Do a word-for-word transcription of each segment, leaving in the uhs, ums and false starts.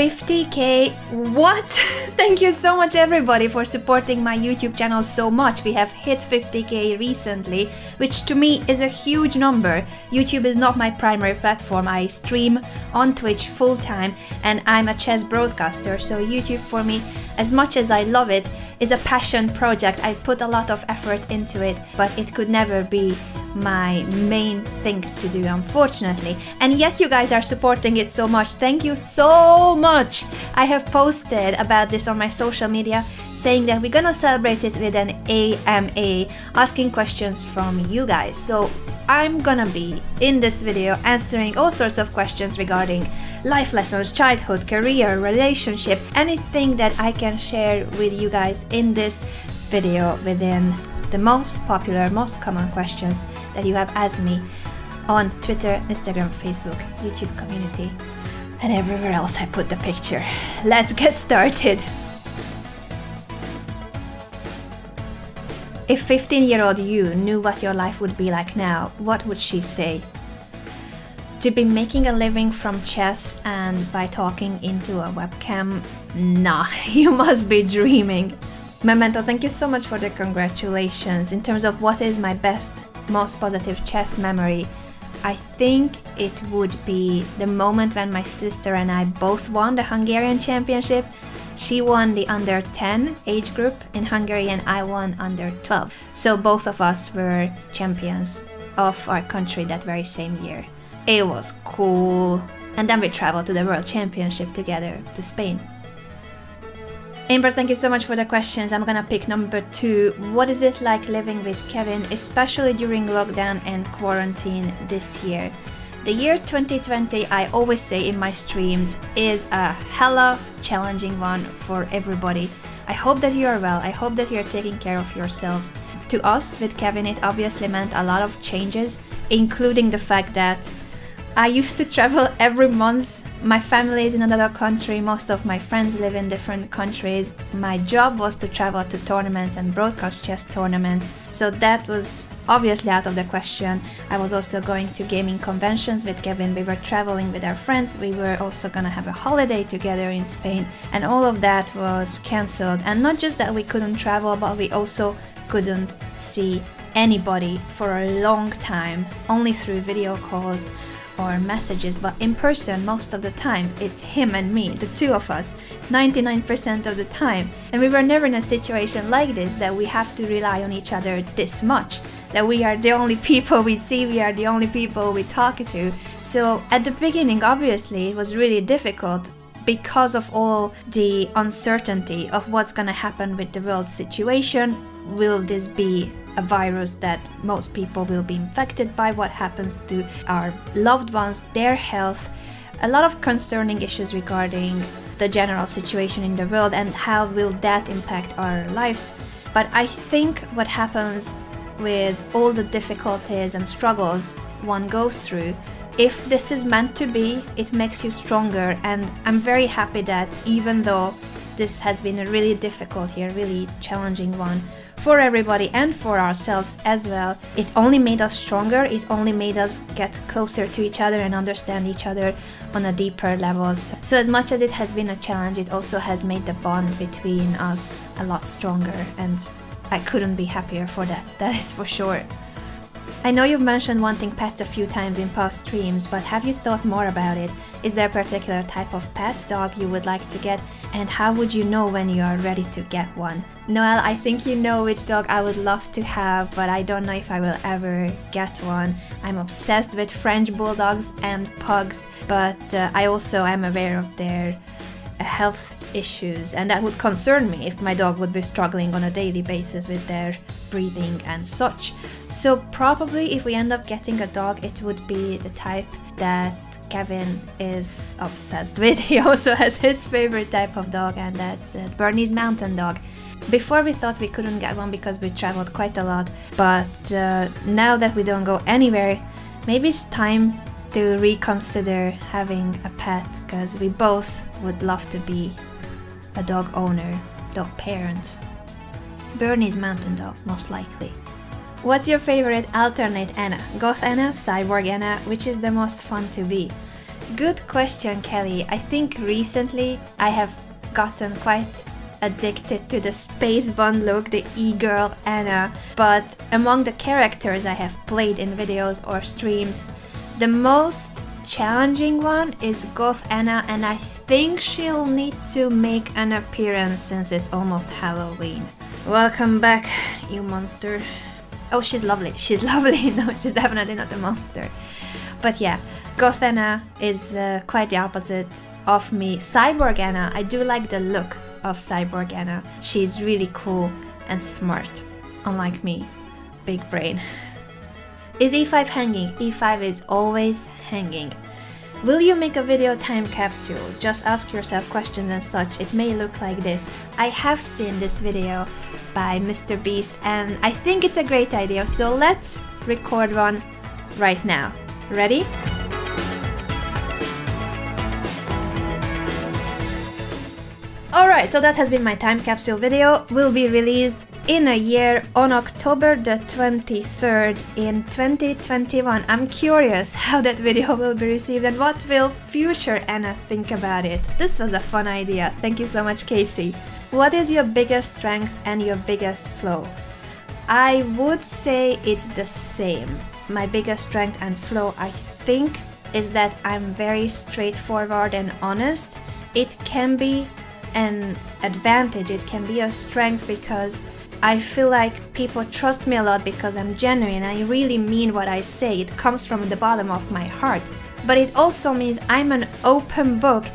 fifty K, what? Thank you so much everybody for supporting my YouTube channel so much. We have hit fifty K recently, which to me is a huge number. YouTube is not my primary platform. I stream on Twitch full time and I'm a chess broadcaster, so YouTube for me, as much as I love it, is a passion project. I put a lot of effort into it, but it could never be my main thing to do, unfortunately. And yet you guys are supporting it so much. Thank you so much. I have posted about this on my social media, saying that we're gonna celebrate it with an A M A, asking questions from you guys. So I'm gonna be in this video answering all sorts of questions regarding life lessons, childhood, career, relationship, anything that I can share with you guys in this video within the most popular, most common questions that you have asked me on Twitter, Instagram, Facebook, YouTube community, and everywhere else I put the picture. Let's get started. If fifteen year old you knew what your life would be like now, what would she say? To be making a living from chess and by talking into a webcam? Nah, you must be dreaming. Memento, thank you so much for the congratulations. In terms of what is my best, most positive chess memory, I think it would be the moment when my sister and I both won the Hungarian championship. She won the under ten age group in Hungary and I won under twelve. So both of us were champions of our country that very same year. It was cool. And then we traveled to the World Championship together to Spain. Amber, thank you so much for the questions. I'm gonna pick number two. What is it like living with Kevin, especially during lockdown and quarantine this year? The year twenty twenty, I always say in my streams, is a hella challenging one for everybody. I hope that you are well. I hope that you are taking care of yourselves. To us, with Kevin, it obviously meant a lot of changes, including the fact that I used to travel every month. My family is in another country, most of my friends live in different countries. My job was to travel to tournaments and broadcast chess tournaments, so that was obviously out of the question. I was also going to gaming conventions with Kevin, we were traveling with our friends, we were also gonna have a holiday together in Spain, and all of that was cancelled. And not just that we couldn't travel, but we also couldn't see anybody for a long time, only through video calls or messages, but in person most of the time it's him and me, the two of us, ninety-nine percent of the time. And we were never in a situation like this, that we have to rely on each other this much, that we are the only people we see, we are the only people we talk to. So at the beginning obviously it was really difficult because of all the uncertainty of what's gonna happen with the world situation. Will this be a virus that most people will be infected by? What happens to our loved ones, their health? A lot of concerning issues regarding the general situation in the world and how will that impact our lives. But I think what happens with all the difficulties and struggles one goes through, if this is meant to be, it makes you stronger. And I'm very happy that even though this has been a really difficult year, really challenging one, for everybody and for ourselves as well, it only made us stronger, it only made us get closer to each other and understand each other on a deeper level. So as much as it has been a challenge, it also has made the bond between us a lot stronger, and I couldn't be happier for that, that is for sure. I know you've mentioned wanting pets a few times in past streams, but have you thought more about it? Is there a particular type of pet dog you would like to get, and how would you know when you are ready to get one? Noelle, I think you know which dog I would love to have, but I don't know if I will ever get one. I'm obsessed with French bulldogs and pugs, but uh, I also am aware of their uh, health issues, and that would concern me if my dog would be struggling on a daily basis with their breathing and such. So probably if we end up getting a dog, it would be the type that Kevin is obsessed with. He also has his favorite type of dog, and that's a Bernese Mountain Dog. Before we thought we couldn't get one because we traveled quite a lot, but uh, now that we don't go anywhere, maybe it's time to reconsider having a pet, because we both would love to be a dog owner, dog parent. Bernese Mountain Dog, most likely. What's your favorite alternate Anna? Goth Anna, Cyborg Anna, which is the most fun to be? Good question, Kelly. I think recently I have gotten quite addicted to the Space Bond look, the e-girl Anna, but among the characters I have played in videos or streams, the most challenging one is Goth Anna, and I think she'll need to make an appearance since it's almost Halloween. Welcome back, you monster. Oh, she's lovely, she's lovely. No, she's definitely not a monster. But yeah, Goth Anna is uh, quite the opposite of me. Cyborg Anna, I do like the look of Cyborg Anna. She's really cool and smart, unlike me. Big brain. Is E five hanging? E five is always hanging. Will you make a video time capsule? Just ask yourself questions and such. It may look like this. I have seen this video by Mr Beast and I think it's a great idea, so let's record one right now. Ready? Alright, so that has been my time capsule video. Will be released in a year on October the twenty-third in twenty twenty-one. I'm curious how that video will be received and what will future Anna think about it. This was a fun idea. Thank you so much, Casey. What is your biggest strength and your biggest flaw? I would say it's the same. My biggest strength and flaw, I think, is that I'm very straightforward and honest. It can be an advantage, it can be a strength, because I feel like people trust me a lot because I'm genuine, I really mean what I say, it comes from the bottom of my heart. But it also means I'm an open book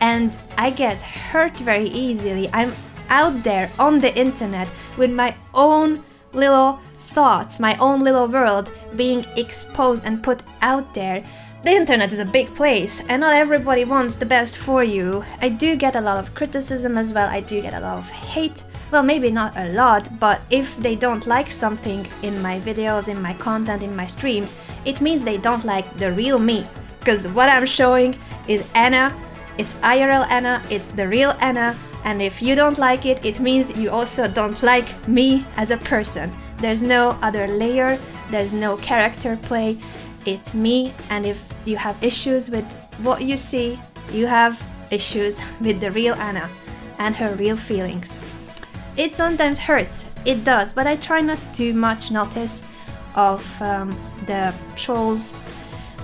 and I get hurt very easily. I'm out there on the internet with my own little thoughts, my own little world being exposed and put out there. The internet is a big place and not everybody wants the best for you. I do get a lot of criticism as well, I do get a lot of hate. Well, maybe not a lot, but if they don't like something in my videos, in my content, in my streams, it means they don't like the real me. Because what I'm showing is Anna, it's I R L Anna, it's the real Anna, and if you don't like it, it means you also don't like me as a person. There's no other layer, there's no character play. It's me, and if you have issues with what you see, you have issues with the real Anna and her real feelings. It sometimes hurts, it does, but I try not to much notice of um, the trolls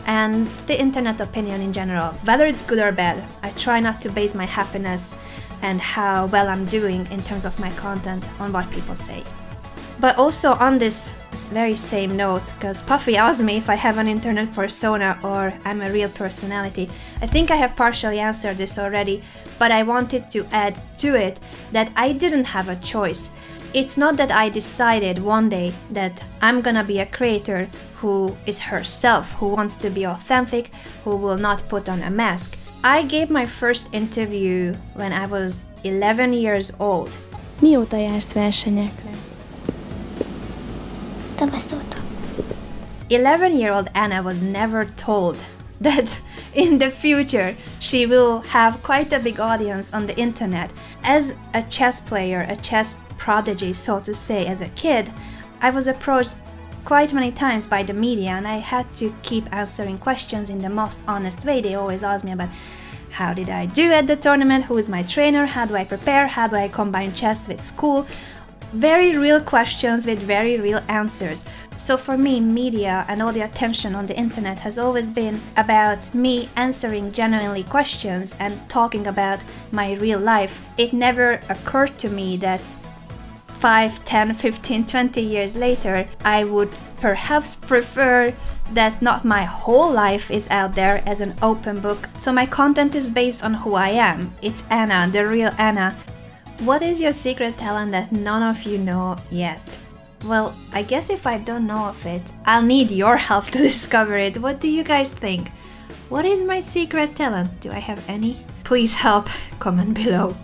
and the internet opinion in general, whether it's good or bad. I try not to base my happiness and how well I'm doing in terms of my content on what people say. But also on this very same note, because Puffy asked me if I have an internet persona or I'm a real personality. I think I have partially answered this already, but I wanted to add to it that I didn't have a choice. It's not that I decided one day that I'm gonna be a creator who is herself, who wants to be authentic, who will not put on a mask. I gave my first interview when I was eleven years old. Mióta jársz versenyekre? eleven-year-old Anna was never told that in the future she will have quite a big audience on the internet. As a chess player, a chess prodigy, so to say, as a kid, I was approached quite many times by the media and I had to keep answering questions in the most honest way. They always asked me about how did I do at the tournament, who is my trainer, how do I prepare, how do I combine chess with school. Very real questions with very real answers. So for me, media and all the attention on the internet has always been about me answering genuinely questions and talking about my real life. It never occurred to me that five, ten, fifteen, twenty years later, I would perhaps prefer that not my whole life is out there as an open book. So my content is based on who I am. It's Anna, the real Anna. What is your secret talent that none of you know yet? Well, I guess if I don't know of it, I'll need your help to discover it. What do you guys think? What is my secret talent? Do I have any? Please help, comment below.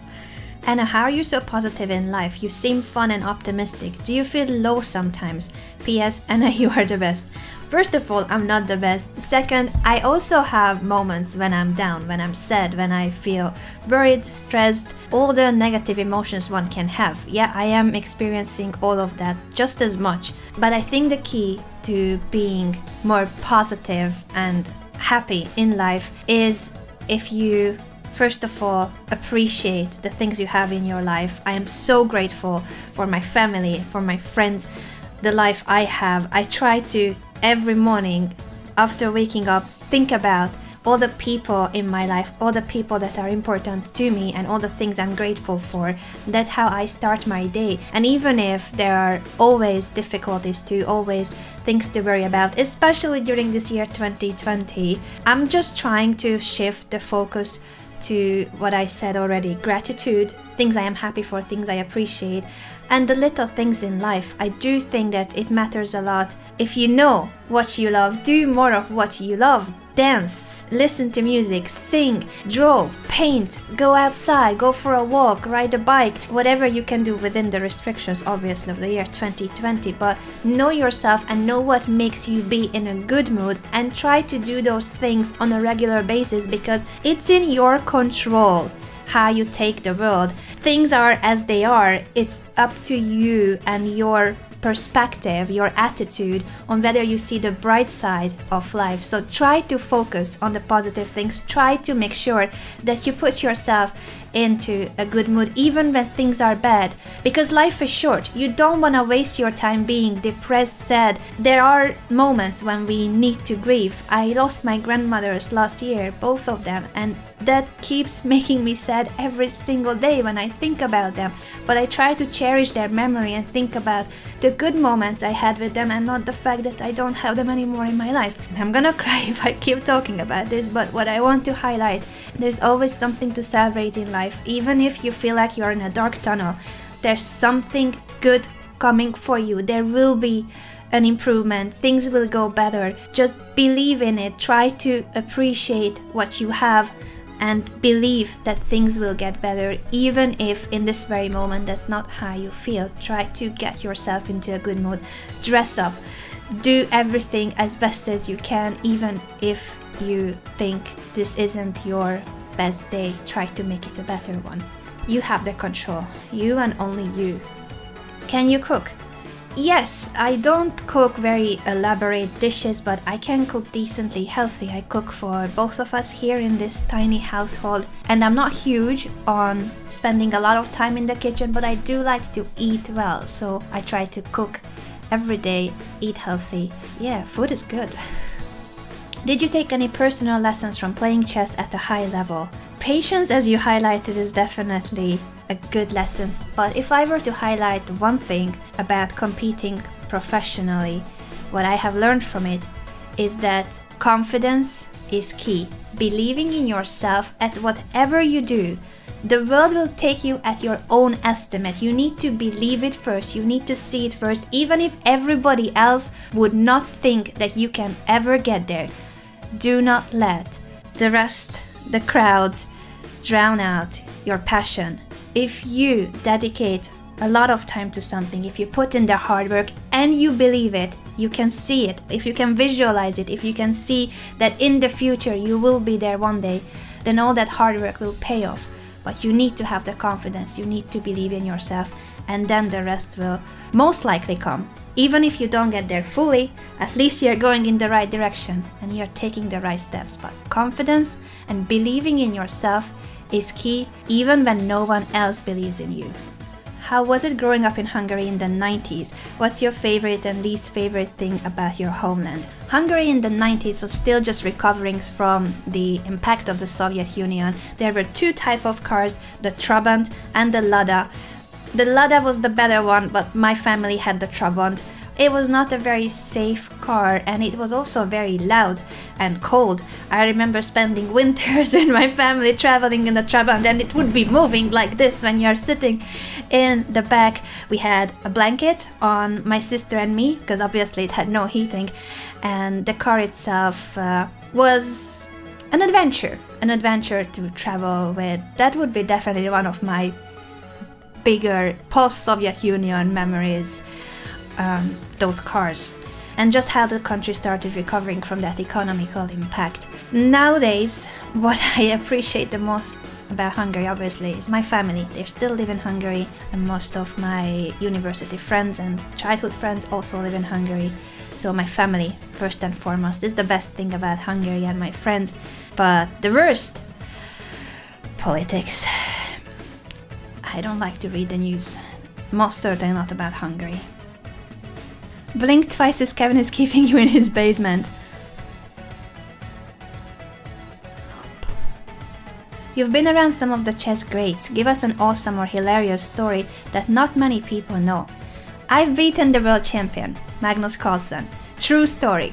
Anna, how are you so positive in life? You seem fun and optimistic. Do you feel low sometimes? P S Anna, you are the best. First of all, I'm not the best. Second, I also have moments when I'm down, when I'm sad, when I feel worried, stressed, all the negative emotions one can have. Yeah, I am experiencing all of that just as much. But I think the key to being more positive and happy in life is if you, first of all, appreciate the things you have in your life. I am so grateful for my family, for my friends, the life I have. I try to, every morning, after waking up, think about all the people in my life, all the people that are important to me and all the things I'm grateful for. That's how I start my day. And even if there are always difficulties to, always things to worry about, especially during this year twenty twenty, I'm just trying to shift the focus to what I said already: gratitude, things I am happy for, things I appreciate, and the little things in life. I do think that it matters a lot. If you know what you love, do more of what you love. Dance, listen to music, sing, draw, paint, go outside, go for a walk, ride a bike, whatever you can do within the restrictions, obviously, of the year twenty twenty. But know yourself and know what makes you be in a good mood, and try to do those things on a regular basis, because it's in your control how you take the world. Things are as they are. It's up to you and your perspective, your attitude on whether you see the bright side of life. So try to focus on the positive things. Try to make sure that you put yourself into a good mood even when things are bad, because life is short. You don't want to waste your time being depressed, sad. There are moments when we need to grieve. I lost my grandmothers last year, both of them, and that keeps making me sad every single day when I think about them. But I try to cherish their memory and think about the good moments I had with them, and not the fact that I don't have them anymore in my life. And I'm gonna cry if I keep talking about this, but what I want to highlight: there's always something to celebrate in life. Even if you feel like you're in a dark tunnel, there's something good coming for you. There will be an improvement. Things will go better. Just believe in it. Try to appreciate what you have and believe that things will get better, even if in this very moment that's not how you feel. Try to get yourself into a good mood. Dress up. Do everything as best as you can, even if you think this isn't your best day. Try to make it a better one. You have the control. You and only you. Can you cook? Yes, I don't cook very elaborate dishes, but I can cook decently healthy. I cook for both of us here in this tiny household, and I'm not huge on spending a lot of time in the kitchen, but I do like to eat well, so I try to cook every day, eat healthy. Yeah, food is good. Did you take any personal lessons from playing chess at a high level? Patience, as you highlighted, is definitely a good lesson, but if I were to highlight one thing about competing professionally, what I have learned from it is that confidence is key. Believing in yourself at whatever you do. The world will take you at your own estimate. You need to believe it first. You need to see it first, even if everybody else would not think that you can ever get there. Do not let the rest, the crowds, drown out your passion. If you dedicate a lot of time to something, if you put in the hard work and you believe it, you can see it. If you can visualize it, if you can see that in the future you will be there one day, then all that hard work will pay off. But you need to have the confidence, you need to believe in yourself, and then the rest will most likely come. Even if you don't get there fully, at least you're going in the right direction and you're taking the right steps. But confidence and believing in yourself is key, even when no one else believes in you. How was it growing up in Hungary in the nineties? What's your favorite and least favorite thing about your homeland? Hungary in the nineties was still just recovering from the impact of the Soviet Union. There were two types of cars, the Trabant and the Lada. The Lada was the better one, but my family had the Trabant. It was not a very safe car, and it was also very loud and cold. I remember spending winters in my family traveling in the Trabant, and it would be moving like this when you're sitting in the back. We had a blanket on my sister and me, because obviously it had no heating, and the car itself uh, was an adventure. An adventure to travel with. That would be definitely one of my bigger post-Soviet Union memories. Um, those cars, and just how the country started recovering from that economical impact. Nowadays, what I appreciate the most about Hungary, obviously, is my family. They still live in Hungary, and most of my university friends and childhood friends also live in Hungary. So my family, first and foremost, is the best thing about Hungary and my friends. But the worst? Politics. I don't like to read the news. Most certainly not about Hungary. Blink twice as Kevin is keeping you in his basement. You've been around some of the chess greats. Give us an awesome or hilarious story that not many people know. I've beaten the world champion, Magnus Carlsen. True story.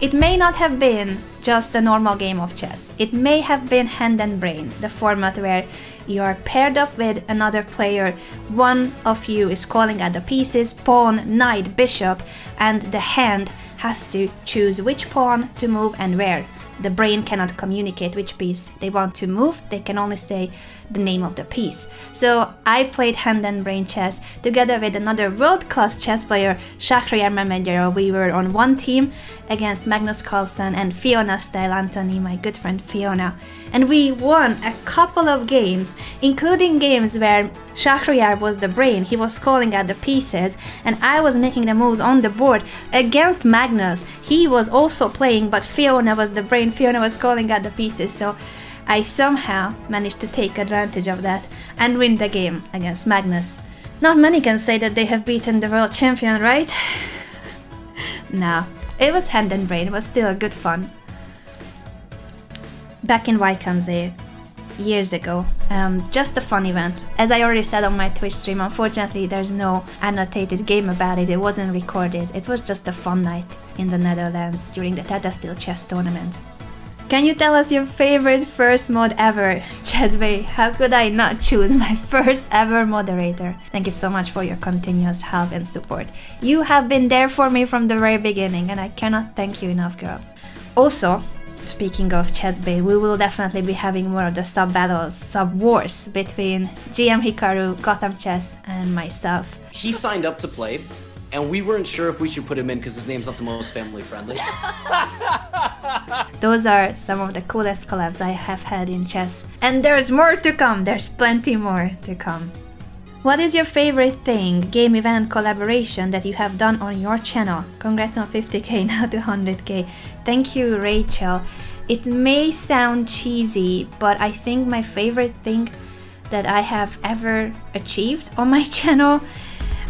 It may not have been just a normal game of chess. It may have been hand and brain, the format where you are paired up with another player, one of you is calling at the pieces, pawn, knight, bishop, and the hand has to choose which pawn to move and where. The brain cannot communicate which piece they want to move, they can only say the name of the piece. So I played hand and brain chess together with another world-class chess player, Shakhriyar Mamedyarov. We were on one team against Magnus Carlsen and Fiona Steylantoni, my good friend Fiona. And we won a couple of games, including games where Shakhriyar was the brain, he was calling out the pieces, and I was making the moves on the board against Magnus. He was also playing, but Fiona was the brain, Fiona was calling out the pieces, so I somehow managed to take advantage of that and win the game against Magnus. Not many can say that they have beaten the world champion, right? No, it was hand and brain, it was still good fun. Back in Wycombe years ago, um, just a fun event. As I already said on my Twitch stream, unfortunately there's no annotated game about it, it wasn't recorded. It was just a fun night in the Netherlands during the Tata Steel Chess Tournament. Can you tell us your favorite first mod ever? Chessbae, how could I not choose my first ever moderator? Thank you so much for your continuous help and support. You have been there for me from the very beginning and I cannot thank you enough, girl. Also, speaking of Chessbae, we will definitely be having more of the sub-battles, sub-wars between G M Hikaru, Gotham Chess and myself. He signed up to play and we weren't sure if we should put him in because his name's not the most family friendly. Those are some of the coolest collabs I have had in chess. And there's more to come, there's plenty more to come. What is your favorite thing, game event, collaboration that you have done on your channel? Congrats on fifty K, now to one hundred K. Thank you, Rachel. It may sound cheesy, but I think my favorite thing that I have ever achieved on my channel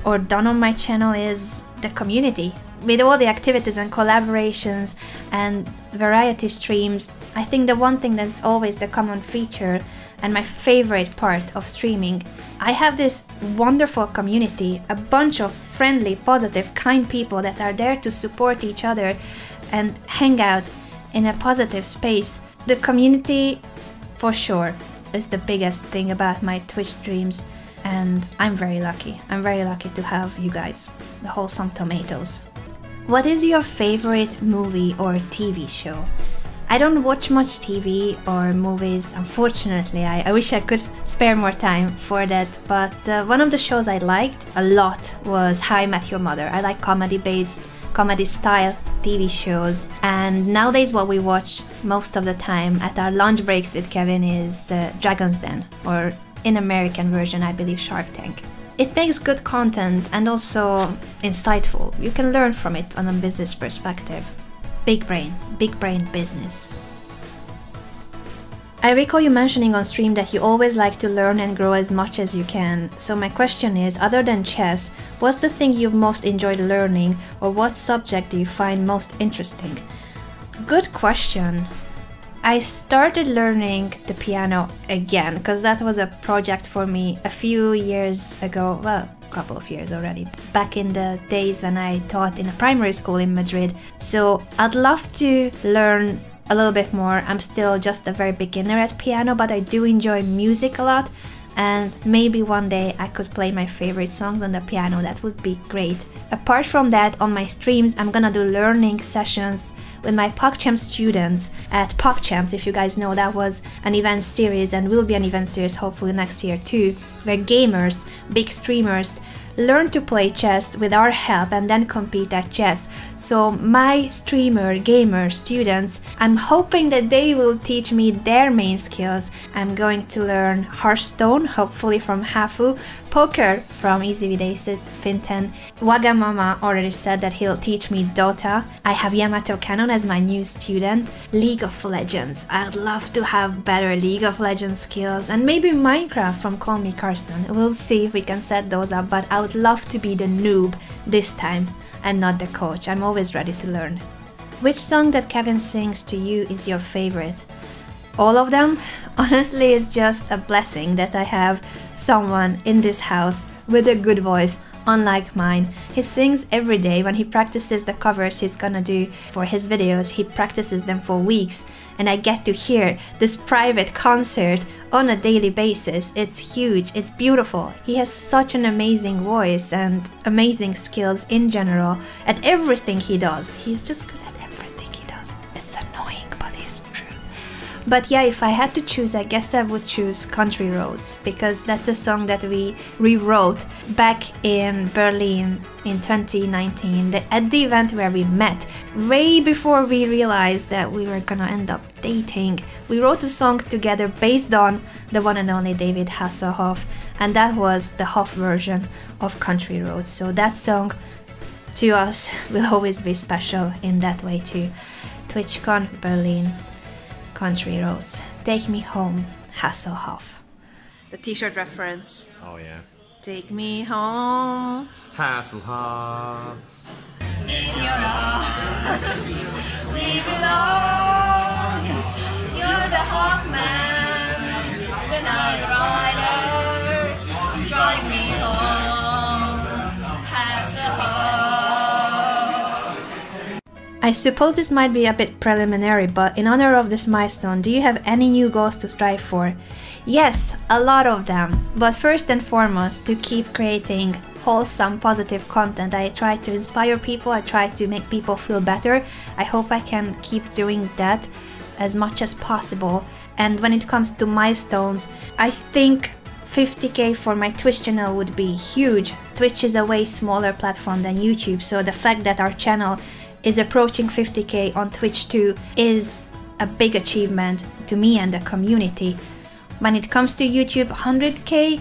or done on my channel is the community. With all the activities and collaborations and variety streams, I think the one thing that's always the common feature and my favorite part of streaming, I have this wonderful community, a bunch of friendly, positive, kind people that are there to support each other and hang out in a positive space. The community, for sure, is the biggest thing about my Twitch streams, and I'm very lucky. I'm very lucky to have you guys, the wholesome tomatoes. What is your favorite movie or T V show? I don't watch much T V or movies, unfortunately. I, I wish I could spare more time for that, but uh, one of the shows I liked a lot was How I Met Your Mother. I like comedy-based, comedy-style T V shows, and nowadays what we watch most of the time at our lunch breaks with Kevin is uh, Dragon's Den, or in American version, I believe, Shark Tank. It makes good content and also insightful. You can learn from it on a business perspective. Big brain, big brain business. I recall you mentioning on stream that you always like to learn and grow as much as you can. So my question is, other than chess, what's the thing you've most enjoyed learning or what subject do you find most interesting? Good question. I started learning the piano again because that was a project for me a few years ago, well, couple of years already, back in the days when I taught in a primary school in Madrid. So I'd love to learn a little bit more. I'm still just a very beginner at piano, but I do enjoy music a lot, and maybe one day I could play my favorite songs on the piano. That would be great. Apart from that, on my streams I'm gonna do learning sessions with my PogChamps students at PogChamps, if you guys know, that was an event series and will be an event series hopefully next year too, where gamers, big streamers, learn to play chess with our help and then compete at chess. So my streamer, gamer students, I'm hoping that they will teach me their main skills. I'm going to learn Hearthstone, hopefully from Hafu, poker from EasyVidac's Fintan. Wagamama already said that he'll teach me Dota. I have Yamato Cannon as my new student. League of Legends. I'd love to have better League of Legends skills, and maybe Minecraft from Call Me Carson. We'll see if we can set those up, but I would love to be the noob this time and not the coach. I'm always ready to learn. Which song that Kevin sings to you is your favorite? All of them? Honestly, it's just a blessing that I have someone in this house with a good voice, unlike mine. He sings every day. When he practices the covers he's gonna do for his videos, he practices them for weeks, and I get to hear this private concert on a daily basis. It's huge, it's beautiful. He has such an amazing voice and amazing skills in general at everything he does. He's just good at everything he does. It's annoying, but it's true. But yeah, if I had to choose, I guess I would choose Country Roads, because that's a song that we rewrote back in Berlin in twenty nineteen at the event where we met. Way before we realized that we were gonna end up dating, we wrote a song together based on the one and only David Hasselhoff, and that was the Hoff version of Country Roads. So that song to us will always be special in that way too. TwitchCon Berlin, Country Roads. Take me home, Hasselhoff. The t-shirt reference. Oh yeah. Take me home, Hasselhoff. In your arms, we belong. You're the Hoffman, the night rider. Drive me home, Hasselhoff. I suppose this might be a bit preliminary, but in honor of this milestone, do you have any new goals to strive for? Yes, a lot of them. But first and foremost, to keep creating wholesome, positive content. I try to inspire people, I try to make people feel better. I hope I can keep doing that as much as possible. And when it comes to milestones, I think fifty K for my Twitch channel would be huge. Twitch is a way smaller platform than YouTube, so the fact that our channel is approaching fifty K on Twitch too is a big achievement to me and the community. When it comes to YouTube, one hundred K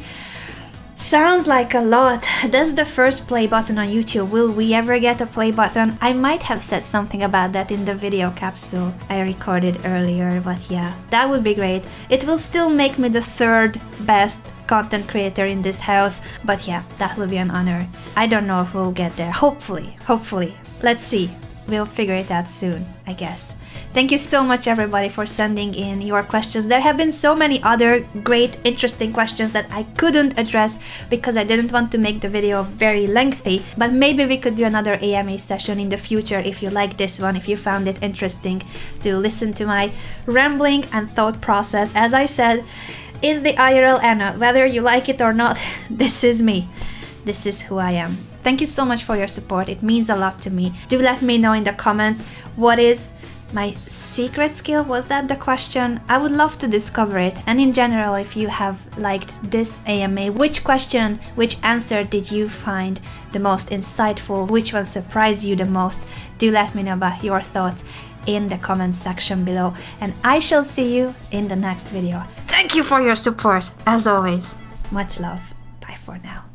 sounds like a lot. That's the first play button on YouTube. Will we ever get a play button? I might have said something about that in the video capsule I recorded earlier, but yeah, that would be great. It will still make me the third best content creator in this house, but yeah, that will be an honor. I don't know if we'll get there. Hopefully, hopefully. Let's see. We'll figure it out soon, I guess. Thank you so much everybody for sending in your questions. There have been so many other great, interesting questions that I couldn't address because I didn't want to make the video very lengthy, but maybe we could do another A M A session in the future if you like this one, if you found it interesting to listen to my rambling and thought process. As I said, it's the I R L Anna. Whether you like it or not, this is me. This is who I am. Thank you so much for your support. It means a lot to me. Do let me know in the comments what is my secret skill. Was that the question? I would love to discover it. And in general, if you have liked this A M A, which question, which answer did you find the most insightful? Which one surprised you the most? Do let me know about your thoughts in the comments section below. And I shall see you in the next video. Thank you for your support, as always. Much love. Bye for now.